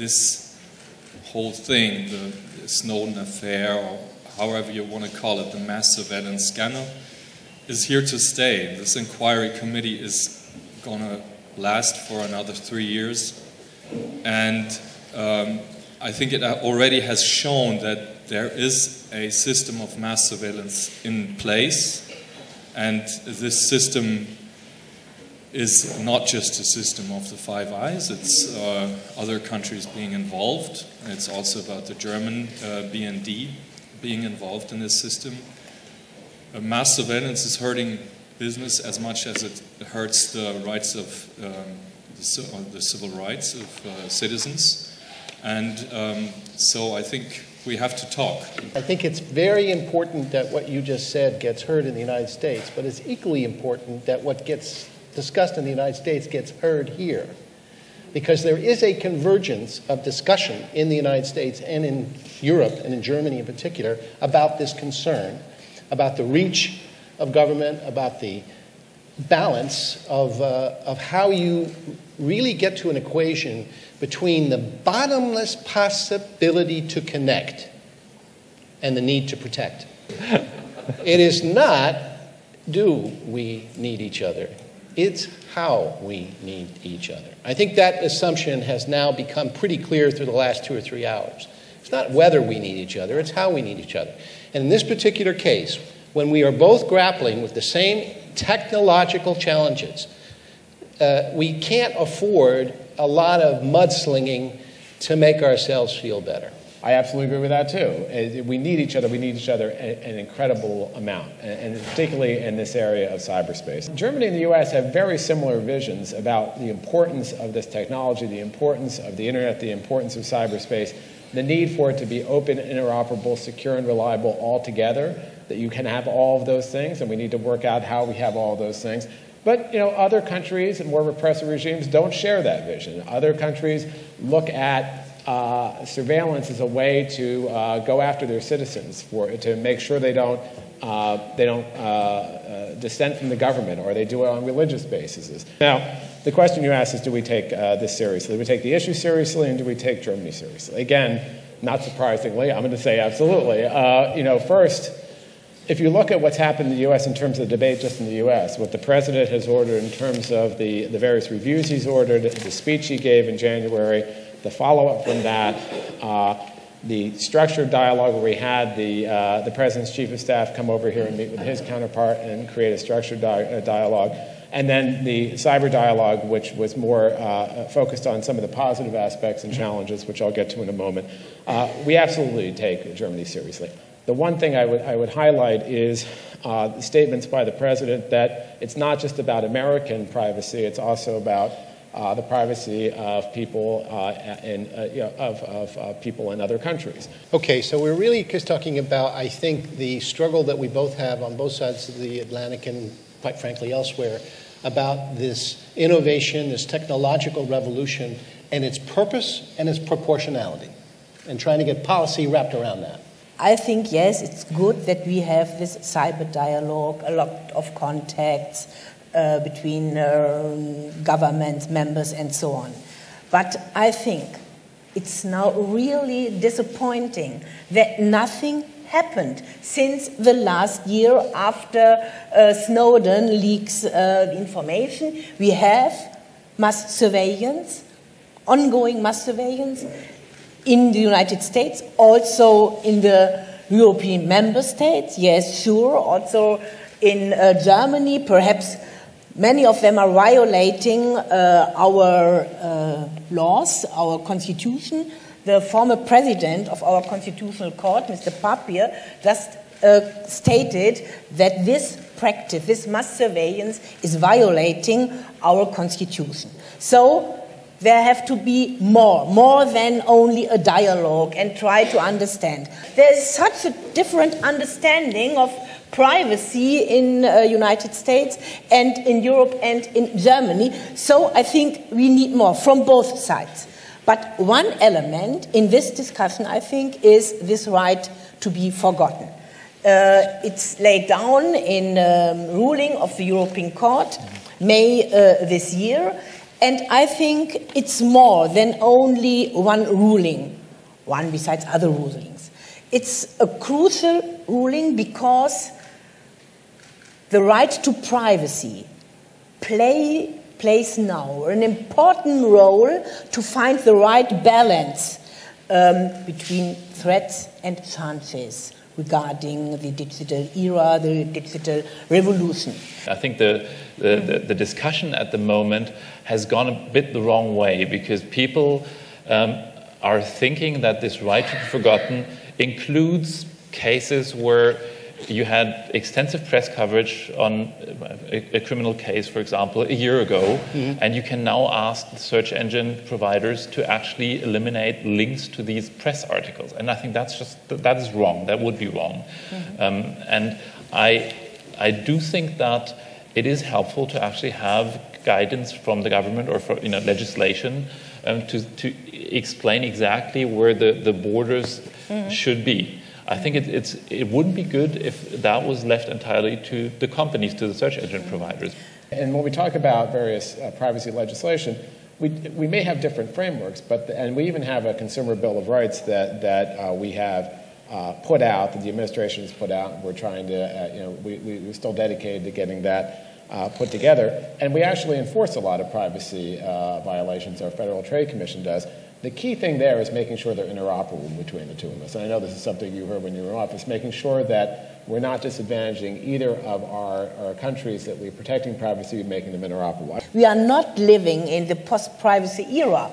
this whole thing, the Snowden affair, or however you want to call it, the mass surveillance scandal, is here to stay. This inquiry committee is going to last for another 3 years. And I think it already has shown that there is a system of mass surveillance in place. And this system is not just a system of the Five Eyes, it's other countries being involved. It's also about the German BND being involved in this system. Mass surveillance is hurting business as much as it hurts the rights of the civil rights of citizens. And so I think we have to talk. I think it's very important that what you just said gets heard in the United States, but it's equally important that what gets discussed in the United States gets heard here, because there is a convergence of discussion in the United States and in Europe and in Germany in particular about this concern, about the reach of government, about the balance of how you really get to an equation between the bottomless possibility to connect and the need to protect. It is not do we need each other. It's how we need each other. I think that assumption has now become pretty clear through the last 2 or 3 hours. It's not whether we need each other, it's how we need each other. And in this particular case, when we are both grappling with the same technological challenges, we can't afford a lot of mudslinging to make ourselves feel better. I absolutely agree with that, too. We need each other. We need each other an incredible amount, and particularly in this area of cyberspace. Germany and the U.S. have very similar visions about the importance of this technology, the importance of the Internet, the importance of cyberspace, the need for it to be open, interoperable, secure, and reliable altogether, that you can have all of those things, and we need to work out how we have all of those things. But, you know, other countries and more repressive regimes don't share that vision. Other countries look at surveillance as a way to go after their citizens, to make sure they don't dissent from the government, or they do it on religious bases. Now, the question you asked is, do we take this seriously? Do we take the issue seriously, and do we take Germany seriously? Again, not surprisingly, I'm going to say absolutely. You know, first, if you look at what's happened in the U.S. in terms of the debate just in the U.S., what the president has ordered in terms of the various reviews he's ordered, the speech he gave in January, the follow-up from that, the structured dialogue where we had the president's chief of staff come over here and meet with his counterpart and create a structured dialogue, and then the cyber dialogue, which was more focused on some of the positive aspects and challenges, which I'll get to in a moment. We absolutely take Germany seriously. The one thing I would highlight is the statements by the president that it's not just about American privacy, it's also about the privacy of people of people in other countries. Okay, so we're really just talking about, I think, the struggle that we both have on both sides of the Atlantic and, quite frankly, elsewhere, about this innovation, this technological revolution, and its purpose and its proportionality, and trying to get policy wrapped around that. I think, yes, it's good that we have this cyber dialogue, a lot of contacts between governments, members, and so on. But I think it's now really disappointing that nothing happened since the last year after Snowden leaks information. We have mass surveillance, ongoing mass surveillance in the United States, also in the European member states, yes, sure, also in Germany, perhaps. Many of them are violating our laws, our constitution. The former president of our constitutional court, Mr. Papier, just stated that this practice, this mass surveillance, is violating our constitution. So there have to be more than only a dialogue and try to understand. There is such a different understanding of privacy in United States and in Europe and in Germany. So I think we need more from both sides. But one element in this discussion, I think, is this right to be forgotten. It's laid down in a ruling of the European Court May this year, And I think it's more than only one ruling, one besides other rulings. It's a crucial ruling because the right to privacy plays now an important role to find the right balance between threats and chances regarding the digital era, the digital revolution. I think the discussion at the moment has gone a bit the wrong way, because people are thinking that this right to be forgotten includes cases where you had extensive press coverage on a criminal case, for example, a year ago, and you can now ask the search engine providers to actually eliminate links to these press articles. And I think that's just, that is wrong. That would be wrong. And I do think that it is helpful to actually have guidance from the government or from, legislation to explain exactly where the borders should be. I think it wouldn't be good if that was left entirely to the companies, to the search engine providers. And when we talk about various privacy legislation, we may have different frameworks, but and we even have a Consumer Bill of Rights that we have put out, that the administration has put out. We're trying to, we're still dedicated to getting that put together. And we actually enforce a lot of privacy violations. Our Federal Trade Commission does. The key thing there is making sure they're interoperable between the two of us. And I know this is something you heard when you were in office, making sure that we're not disadvantaging either of our countries, that we're protecting privacy and making them interoperable. We are not living in the post-privacy era.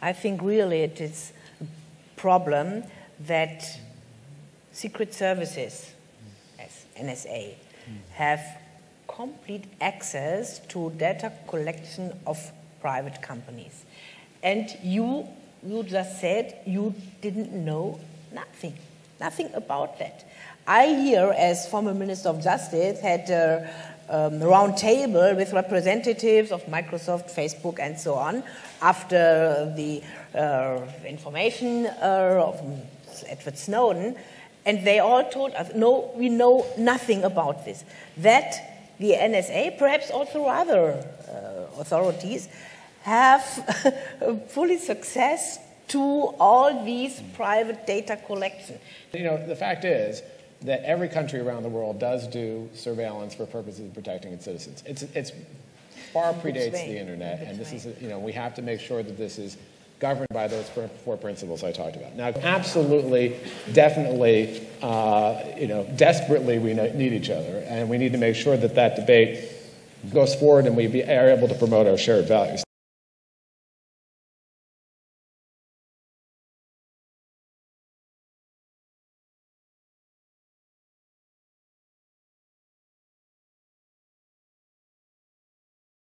I think really it is a problem that secret services, as NSA, have complete access to data collection of private companies. And you just said you didn't know nothing about that. I here, as former Minister of Justice, had a round table with representatives of Microsoft, Facebook, and so on, after the information of Edward Snowden, and they all told us, no, we know nothing about this. That the NSA, perhaps also other authorities, have fully success to all these private data collection. The fact is that every country around the world does do surveillance for purposes of protecting its citizens. It's far predates the internet, and this is, we have to make sure that this is governed by those four principles I talked about. Now, absolutely, definitely, desperately, we need each other, and we need to make sure that that debate goes forward and we are able to promote our shared values.